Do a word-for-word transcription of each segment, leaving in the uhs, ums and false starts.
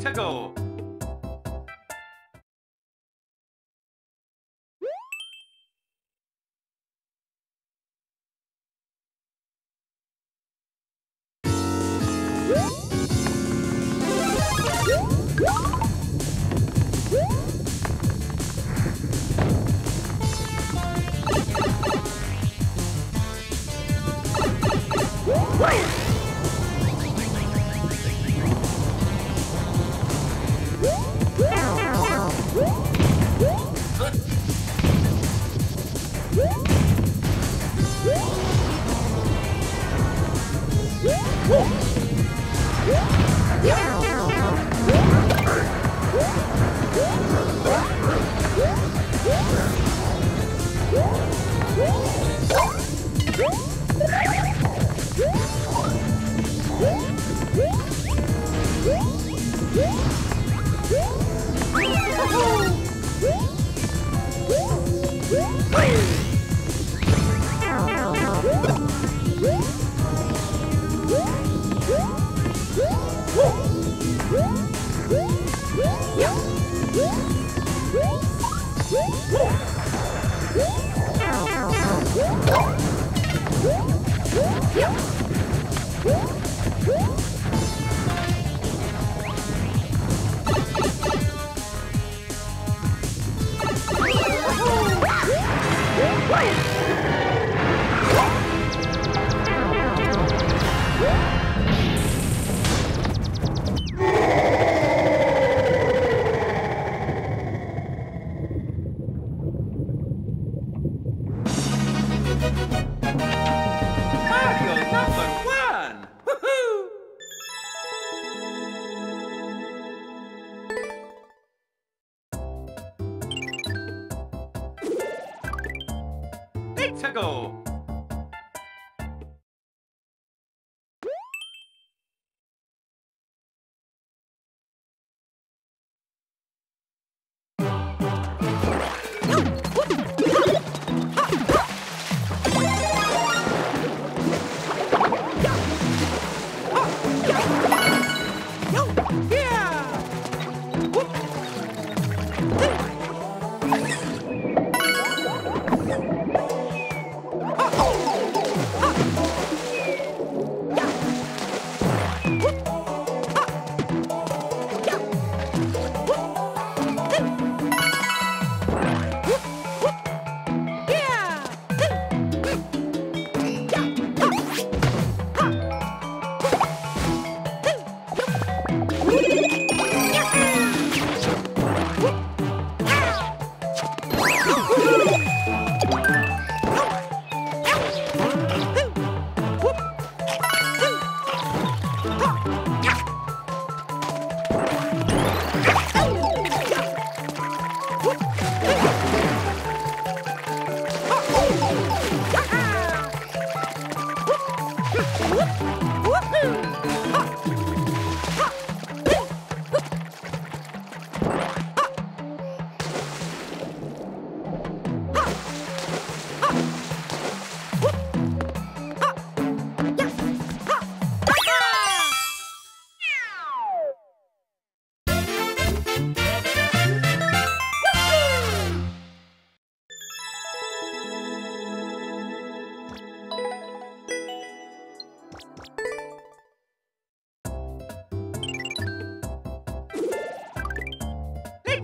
to go.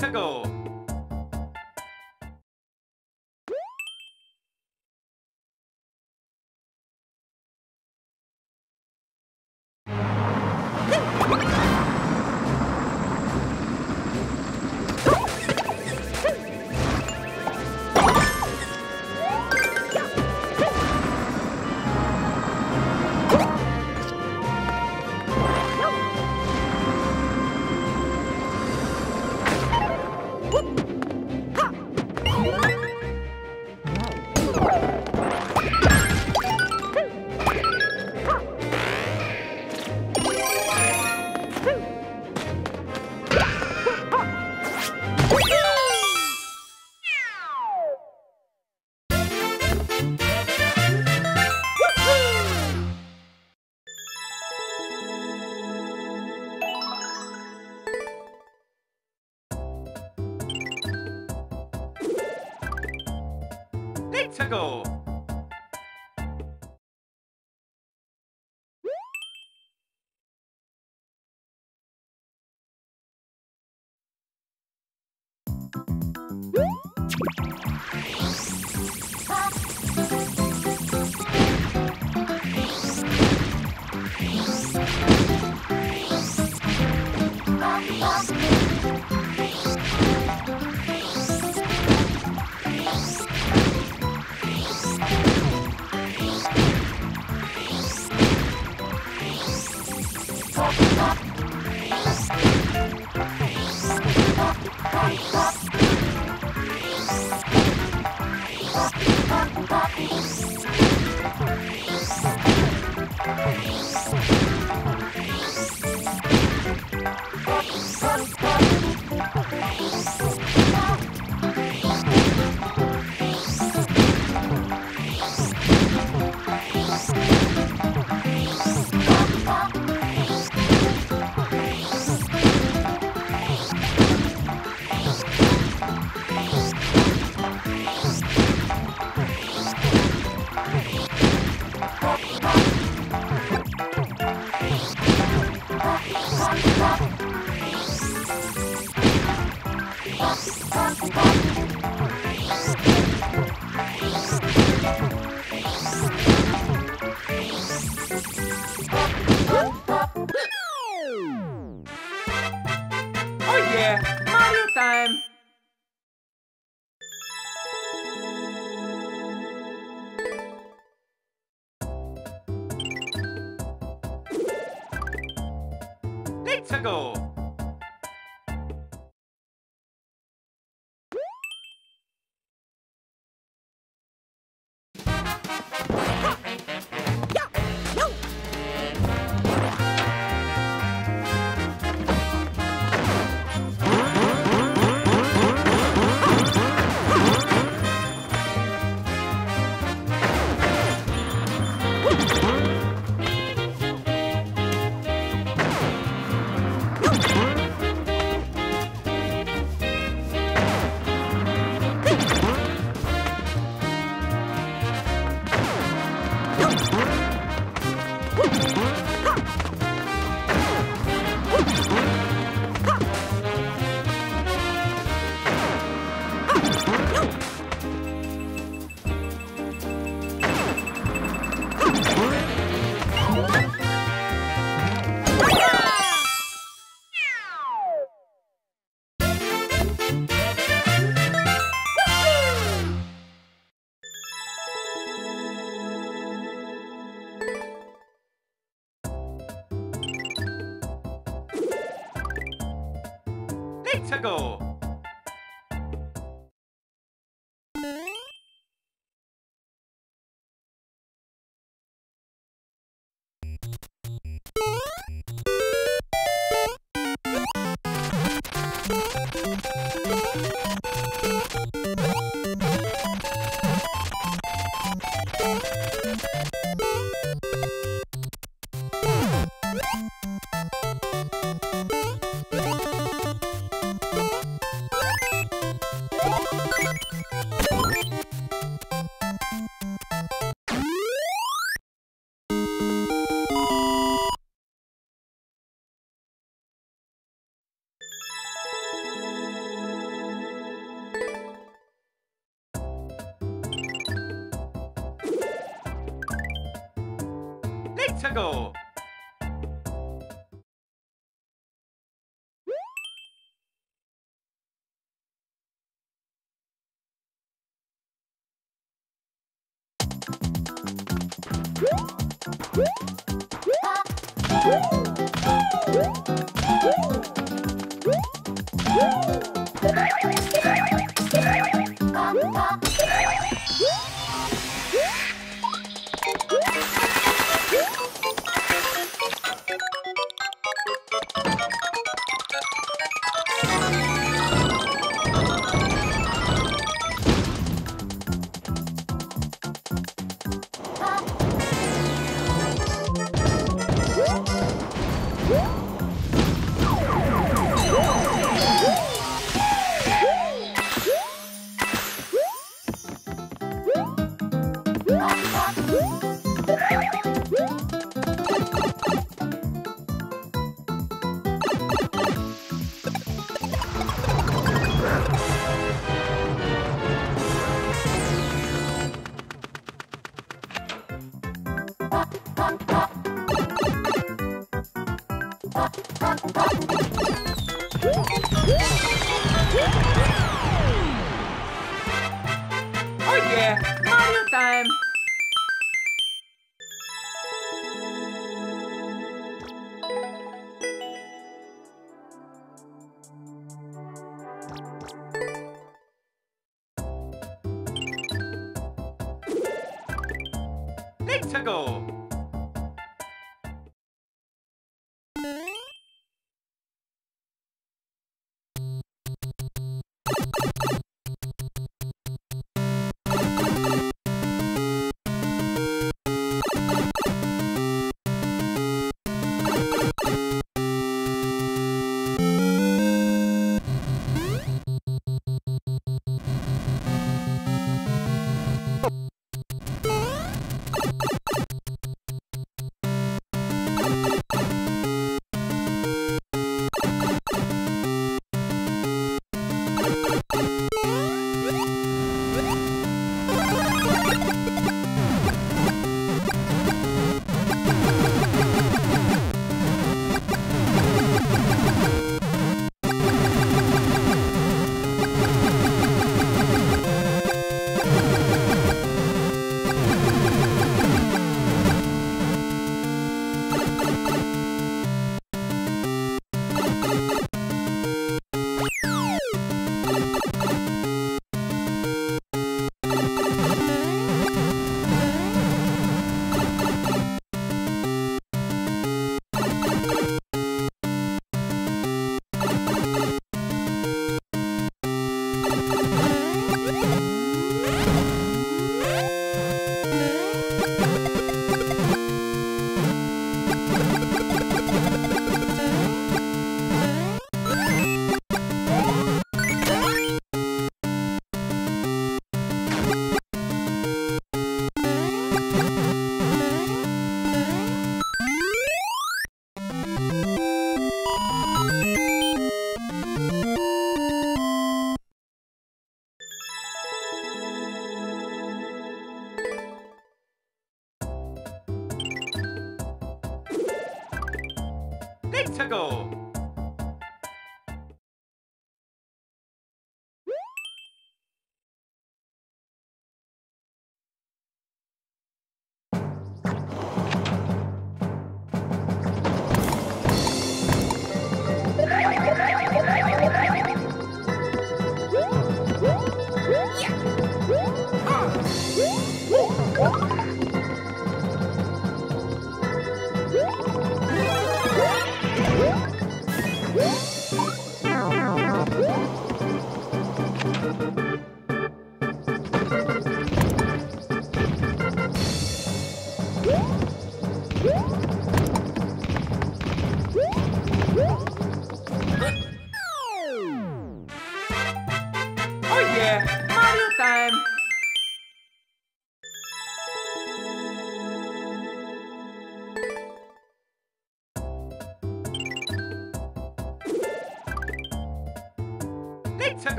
To go. To go. to go. Let's go! To go. To go. Woo!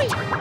Wait!